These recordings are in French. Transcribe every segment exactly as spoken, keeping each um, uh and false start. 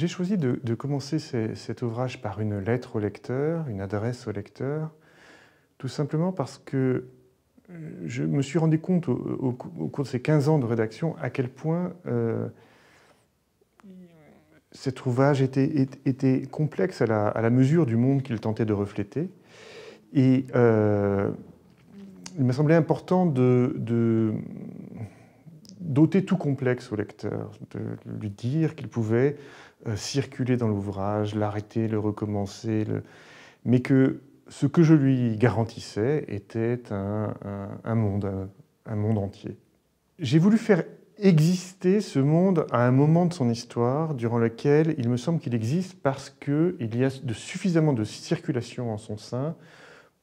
J'ai choisi de, de commencer ces, cet ouvrage par une lettre au lecteur, une adresse au lecteur, tout simplement parce que je me suis rendu compte au, au, au cours de ces quinze ans de rédaction à quel point euh, cet ouvrage était, était complexe à la, à la mesure du monde qu'il tentait de refléter. Et euh, il m'a semblé important de, de doter tout complexe au lecteur, de lui dire qu'il pouvait euh, circuler dans l'ouvrage, l'arrêter, le recommencer, le... mais que ce que je lui garantissais était un, un, un monde, un, un monde entier. J'ai voulu faire exister ce monde à un moment de son histoire durant lequel il me semble qu'il existe parce qu'il y a de, suffisamment de circulation en son sein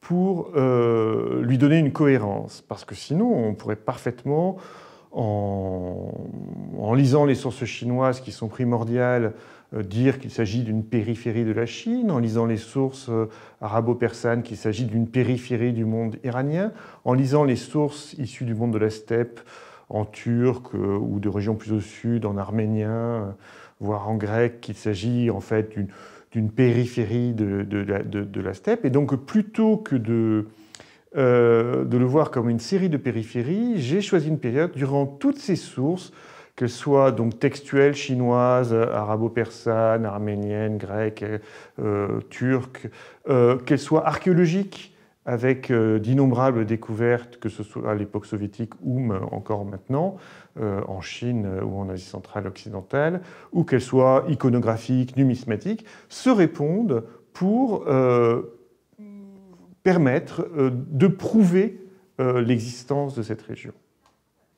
pour euh, lui donner une cohérence. Parce que sinon, on pourrait parfaitement, en, en lisant les sources chinoises qui sont primordiales, euh, dire qu'il s'agit d'une périphérie de la Chine, en lisant les sources euh, arabo-persanes qu'il s'agit d'une périphérie du monde iranien, en lisant les sources issues du monde de la steppe, en turc euh, ou de régions plus au sud, en arménien, euh, voire en grec, qu'il s'agit en fait d'une... d'une périphérie de, de, de, de la steppe. Et donc, plutôt que de, euh, de le voir comme une série de périphéries, j'ai choisi une période durant toutes ces sources, qu'elles soient donc textuelles, chinoises, arabo-persanes, arméniennes, grecques, euh, turques, euh, qu'elles soient archéologiques, avec euh, d'innombrables découvertes, que ce soit à l'époque soviétique ou encore maintenant, euh, en Chine euh, ou en Asie centrale occidentale, ou qu'elles soient iconographiques, numismatiques, se répondent pour euh, permettre euh, de prouver euh, l'existence de cette région.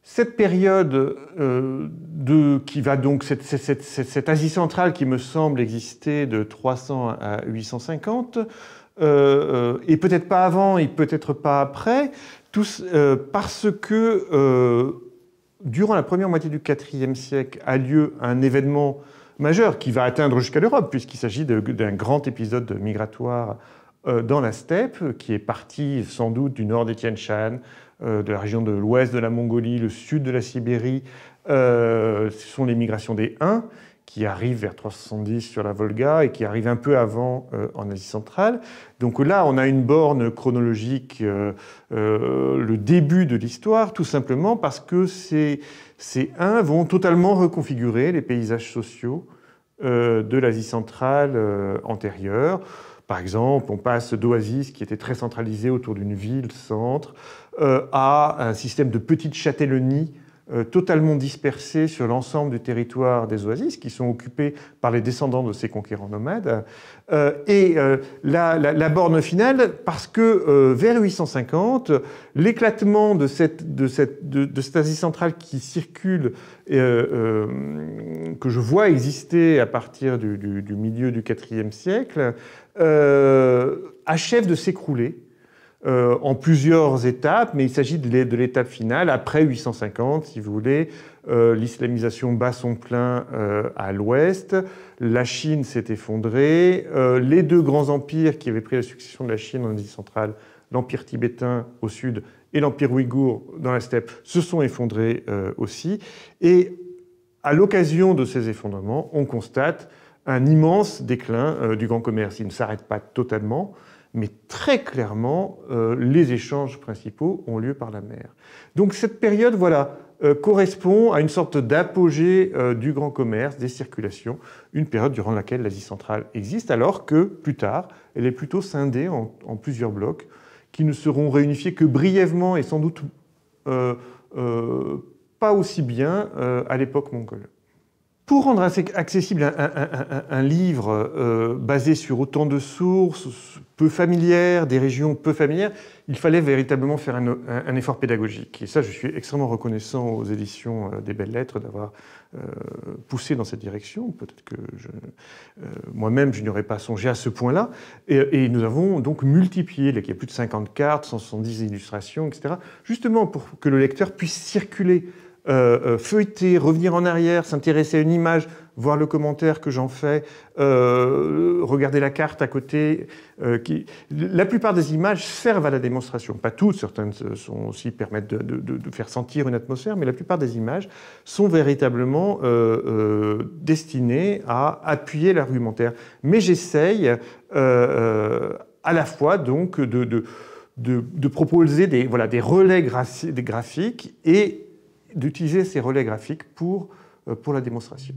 Cette période euh, de, qui va donc, cette, cette, cette, cette Asie centrale qui me semble exister de trois cents à huit cent cinquante, Euh, et peut-être pas avant, et peut-être pas après, tous, euh, parce que euh, durant la première moitié du quatrième siècle a lieu un événement majeur qui va atteindre jusqu'à l'Europe, puisqu'il s'agit d'un grand épisode migratoire euh, dans la steppe, qui est parti sans doute du nord des Tian Shan, euh, de la région de l'ouest de la Mongolie, le sud de la Sibérie. Euh, ce sont les migrations des Huns, qui arrive vers trois cent soixante-dix sur la Volga et qui arrive un peu avant euh, en Asie centrale. Donc là, on a une borne chronologique, euh, euh, le début de l'histoire, tout simplement parce que ces, ces uns vont totalement reconfigurer les paysages sociaux euh, de l'Asie centrale euh, antérieure. Par exemple, on passe d'Oasis, qui était très centralisé autour d'une ville-centre, euh, à un système de petites châtellenies totalement dispersés sur l'ensemble du territoire des oasis, qui sont occupés par les descendants de ces conquérants nomades. Euh, et euh, la, la, la borne finale, parce que euh, vers huit cent cinquante, l'éclatement de cette, de, cette, de, de cette Asie centrale qui circule, euh, euh, que je vois exister à partir du, du, du milieu du quatrième siècle, euh, achève de s'écrouler. Euh, en plusieurs étapes, mais il s'agit de l'étape finale, après huit cent cinquante, si vous voulez, euh, l'islamisation bat son plein euh, à l'ouest, la Chine s'est effondrée, euh, les deux grands empires qui avaient pris la succession de la Chine en Asie centrale, l'empire tibétain au sud et l'empire ouïghour dans la steppe, se sont effondrés euh, aussi, et à l'occasion de ces effondrements, on constate un immense déclin euh, du grand commerce. Il ne s'arrête pas totalement, mais très clairement, euh, les échanges principaux ont lieu par la mer. Donc cette période, voilà, euh, correspond à une sorte d'apogée euh, du grand commerce, des circulations, une période durant laquelle l'Asie centrale existe, alors que, plus tard, elle est plutôt scindée en, en plusieurs blocs, qui ne seront réunifiés que brièvement et sans doute euh, euh, pas aussi bien euh, à l'époque mongole. Pour rendre accessible un, un, un, un livre euh, basé sur autant de sources peu familières, des régions peu familières, il fallait véritablement faire un, un, un effort pédagogique. Et ça, je suis extrêmement reconnaissant aux éditions des Belles Lettres d'avoir euh, poussé dans cette direction. Peut-être que euh, moi-même, je n'y aurais pas songé à ce point-là. Et, et nous avons donc multiplié, il y a plus de cinquante cartes, cent soixante-dix illustrations, et cetera, justement pour que le lecteur puisse circuler euh, feuilleter, revenir en arrière, s'intéresser à une image, voir le commentaire que j'en fais, euh, regarder la carte à côté. Euh, qui... La plupart des images servent à la démonstration. Pas toutes, certaines sont aussi, permettent de, de, de faire sentir une atmosphère, mais la plupart des images sont véritablement euh, euh, destinées à appuyer l'argumentaire. Mais j'essaye euh, euh, à la fois donc de, de, de, de proposer des, voilà, des relais graphi- des graphiques et d'utiliser ces relais graphiques pour, euh, pour la démonstration.